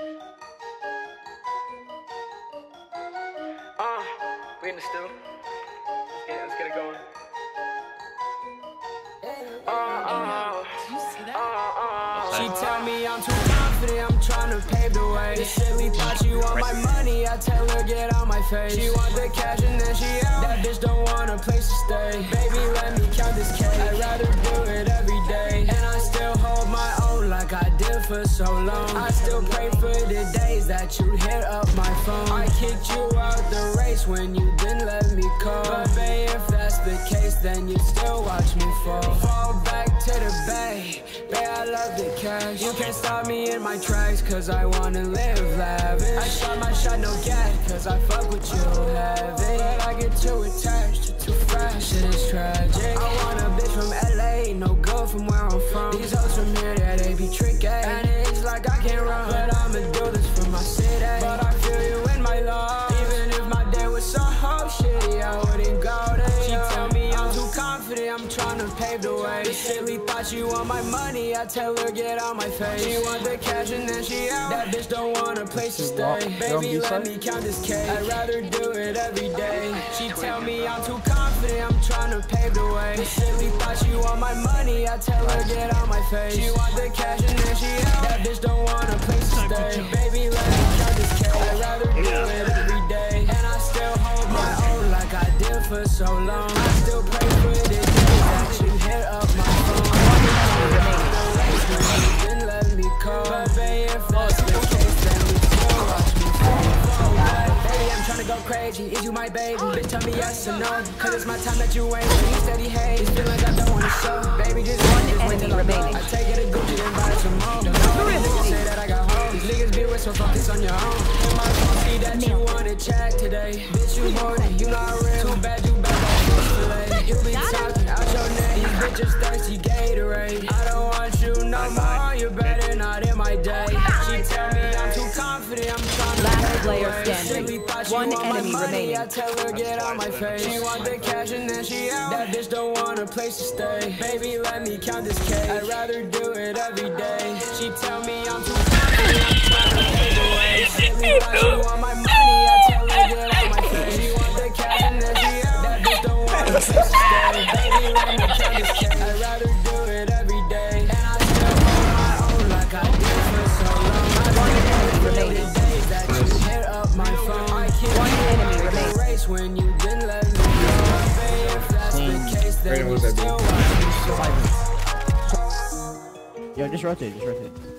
We in the still. Let's get it going. She tell me I'm too confident, I'm trying to pave the way. Silly thought she want my money, I tell her get out my face. She want the cash and then she out. That bitch don't want a place to stay. Baby, let me count this cake. I'd rather do it every day. And I still hold my own like I did for so long. I still pray for the days that you hit up my phone. I kicked you out the race when you didn't let me call. But babe, if that's the case, then you still watch me fall. Fall back to the bay, babe, I love the cash. You can't stop me in my tracks, cause I wanna live lavish. I shot my shot, no gas, cause I fuck with you heavy. But I get too attached, too fresh, it is tragic. I want a bitch from LA, no girl from where I'm from. These hoes from here, yeah, they be tricky, and it's like I can't run. But I'ma do this for my city, but I feel you in my love. Even if my day was so hot, shitty, I wouldn't go there. She tell me I'm too confident, I'm trying to pave the way. Silly thought she want my money, I tell her get out my face. She want the cash and then she out. That bitch don't want a place to stay. Baby, let me count this cake. I'd rather do it every day. She tell me I'm too confident, I'm trying to pave the way. Silly thought she want my money, I tell her get out my face. She want the cash and then she out. That bitch don't want a place to stay. Baby, let me count this cake. I'd rather do it every day. And I still hold my own like I did for so long. I still pray for the day that you hit up my phone. Go crazy, is you my baby? Bitch, tell me yes or no, cause it's my time that you wait. You steady hate, it's been like I don't wanna show. Baby, just one enemy remaining. I take it to Gucci and buy it some more. Niggas say that I got home. These niggas be with so focus on your own. In my phone, see that you wanna chat today. Bitch, you bored, you not real. Too bad you back that bitch. You be talking out your neck. These bitches thirsty Gatorade. I don't want you no more, you better not in my day. She tell me I'm too confident, I'm trying to last player standing. One enemy remaining. I tell her get out my face. She want the cash and then she out. That bitch don't want a place to stay. Baby, let me count this cake. I'd rather do it every day. She tell me I'm too confident, I'm trying to pay the way. She want my money, I tell her get out my face. She want the cash and then she out. That bitch don't want a place to stay. Baby, let me count this cake. I'd rather do it every day. And I still hold my own like I did for so long. One enemy remaining. One enemy remains. When you didn't let me go, if that's the case, then you still want me. Yo, just rotate.